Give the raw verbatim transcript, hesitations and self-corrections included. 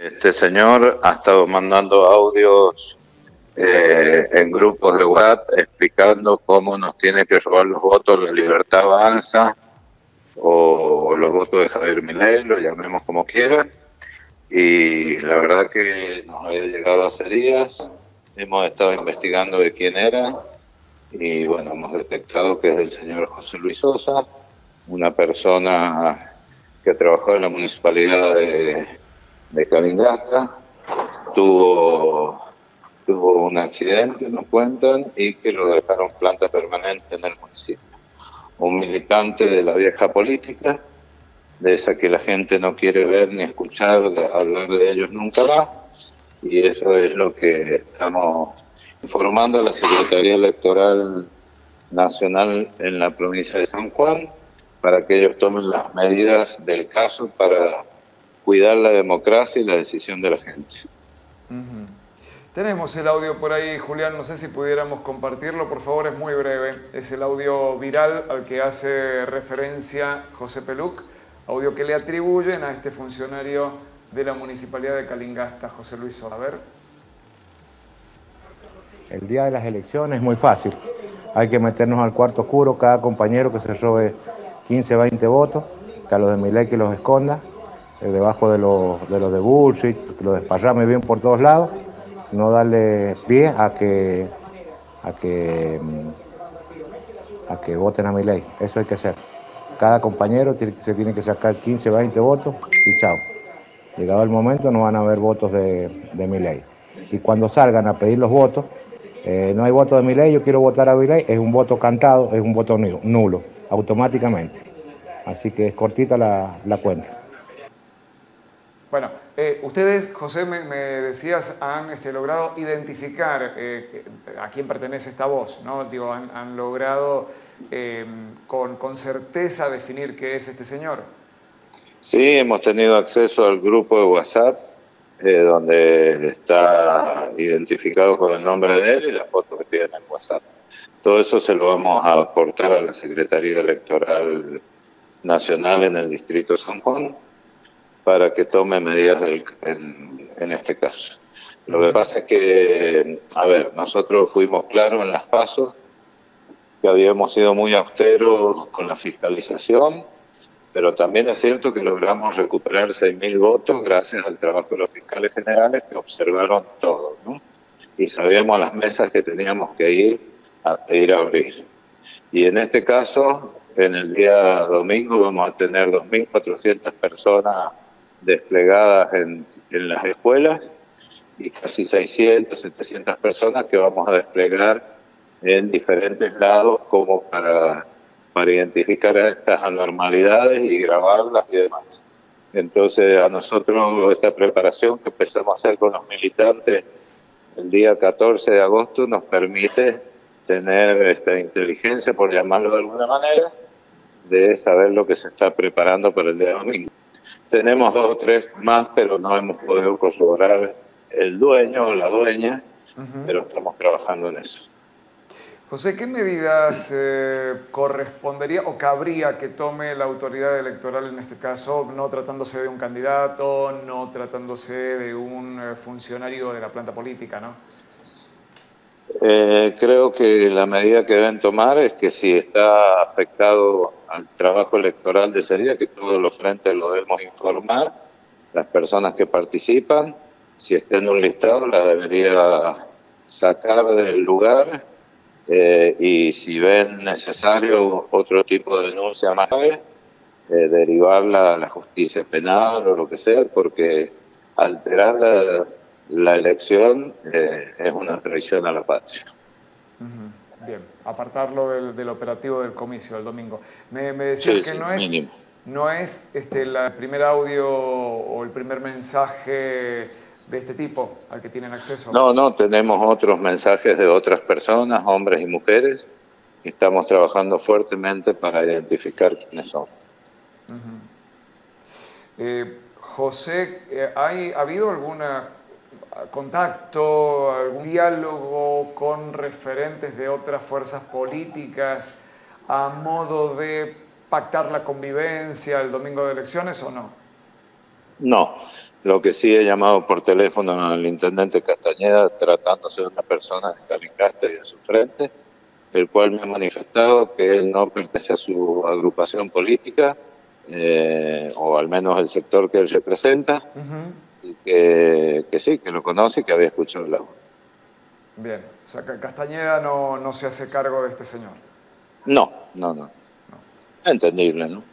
Este señor ha estado mandando audios eh, en grupos de WhatsApp explicando cómo nos tiene que robar los votos la Libertad Avanza o los votos de Javier Milei, lo llamemos como quieran. Y la verdad que nos había llegado hace días, hemos estado investigando de quién era y bueno, hemos detectado que es el señor José Luis Sosa, una persona que trabajó en la municipalidad de... de Calingasta, tuvo, tuvo un accidente, nos cuentan, y que lo dejaron planta permanente en el municipio. Un militante de la vieja política, de esa que la gente no quiere ver ni escuchar, hablar de ellos nunca más, y eso es lo que estamos informando a la Secretaría Electoral Nacional en la provincia de San Juan, para que ellos tomen las medidas del caso para cuidar la democracia y la decisión de la gente. Uh-huh. Tenemos el audio por ahí, Julián, no sé si pudiéramos compartirlo, por favor, es muy breve. Es el audio viral al que hace referencia José Peluc, audio que le atribuyen a este funcionario de la Municipalidad de Calingasta, José Luis Olaver. El día de las elecciones es muy fácil, hay que meternos al cuarto oscuro, cada compañero que se robe quince, veinte votos, que a los de Milei que los esconda, debajo de los de, los de Bullshit, que lo desparrame bien por todos lados, no darle pie a que a que a que voten a Milei. Eso hay que hacer. Cada compañero se tiene que sacar quince, veinte votos y chao. Llegado el momento no van a haber votos de, de Milei. Y cuando salgan a pedir los votos, eh, no hay voto de Milei, yo quiero votar a Milei, es un voto cantado, es un voto nulo, nulo automáticamente. Así que es cortita la, la cuenta. Bueno, eh, ustedes, José, me, me decías, han este, logrado identificar eh, a quién pertenece esta voz, ¿no? Digo, han, han logrado eh, con, con certeza definir qué es este señor. Sí, hemos tenido acceso al grupo de WhatsApp, eh, donde está identificado con el nombre de él y la foto que tiene en WhatsApp. Todo eso se lo vamos a aportar a la Secretaría Electoral Nacional en el distrito de San Juan, para que tome medidas del, en, en este caso. Lo que pasa es que, a ver, nosotros fuimos claros en las PASO, que habíamos sido muy austeros con la fiscalización, pero también es cierto que logramos recuperar seis mil votos gracias al trabajo de los fiscales generales que observaron todo, ¿no? Y sabíamos las mesas que teníamos que ir a pedir a abrir. Y en este caso, en el día domingo vamos a tener dos mil cuatrocientas personas desplegadas en, en las escuelas y casi seiscientas, setecientas personas que vamos a desplegar en diferentes lados como para, para identificar estas anormalidades y grabarlas y demás. Entonces a nosotros esta preparación que empezamos a hacer con los militantes el día catorce de agosto nos permite tener esta inteligencia, por llamarlo de alguna manera, de saber lo que se está preparando para el día domingo. Tenemos dos o tres más, pero no hemos podido corroborar el dueño o la dueña, uh-huh, pero estamos trabajando en eso. José, ¿qué medidas eh, correspondería o cabría que tome la autoridad electoral en este caso, no tratándose de un candidato, no tratándose de un eh, funcionario de la planta política, ¿no? Eh, creo que la medida que deben tomar es que si está afectado al trabajo electoral de ese día, que todos los frentes lo debemos informar, las personas que participan, si está en un listado la debería sacar del lugar eh, y si ven necesario otro tipo de denuncia más grave, eh, derivarla a la justicia penal o lo que sea, porque alterar la... la elección eh, es una traición a la patria. Uh-huh. Bien, apartarlo del, del operativo del comicio del domingo. Me, me decías sí, que sí, no es, no es este, el primer audio o el primer mensaje de este tipo al que tienen acceso. No, no, tenemos otros mensajes de otras personas, hombres y mujeres, y estamos trabajando fuertemente para identificar quiénes son. Uh-huh. eh, José, ¿hay, ¿ha habido alguna... contacto, algún diálogo con referentes de otras fuerzas políticas a modo de pactar la convivencia el domingo de elecciones o no? No, Lo que sí, he llamado por teléfono al intendente Castañeda, tratándose de una persona de Calingasta y de su frente, el cual me ha manifestado que él no pertenece a su agrupación política, eh, o al menos el sector que él representa, uh-huh. y que, que sí, que lo conoce y que había escuchado la voz. Bien, o sea, Castañeda no, no se hace cargo de este señor. No, no, no. no. Entendible, ¿no?